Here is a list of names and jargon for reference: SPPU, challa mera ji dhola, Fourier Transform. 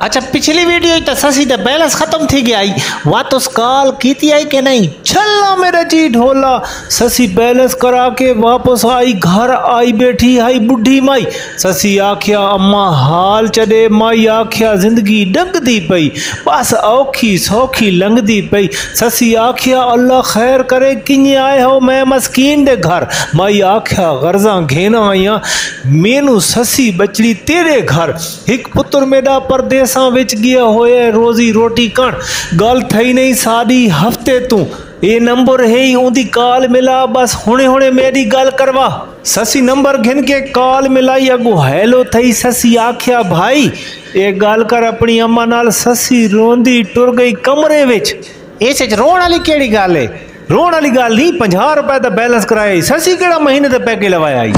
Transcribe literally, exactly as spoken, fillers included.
अच्छा पिछली वीडियो तो ससी द बैलेंस खत्म थी गई आई वापस कॉल की थी आई के नहीं छल्ला मेरा जी ढोला। ससी बैलेंस करा के वापस आई घर आई बैठी आई बुढ़ी माई। ससी आख्या अम्मा हाल चढ़े, माई आख्या जिंदगी डंगदी पई, बस औखी सौखी लंघदी पई। ससी आख्या अल्लाह खैर करे किए आए हो मैं मस्कीन दे घर। माई आख्या गर्जा घेना आया मेनू ससी बचड़ी तेरे घर। एक पुत्र मेरा परदेस विच गया होए रोजी रोटी कण गल थई नहीं सादी हफ्ते तू ये नंबर है ही उनकी कॉल मिला बस हुणे हुणे मेरी गल करवा। ससी नंबर घिन के कॉल मिलाई अगू हैलो थई। ससी आख्या भाई ये गल कर अपनी अम्मा नाल। ससी रोंदी टुर गई कमरे विच। इस रोण वाली केड़ी गल है, रोण वाली गल नहीं। पचास रुपए दा बैलेंस कराया ससी केड़ा महीने दा पैके लवाया आई।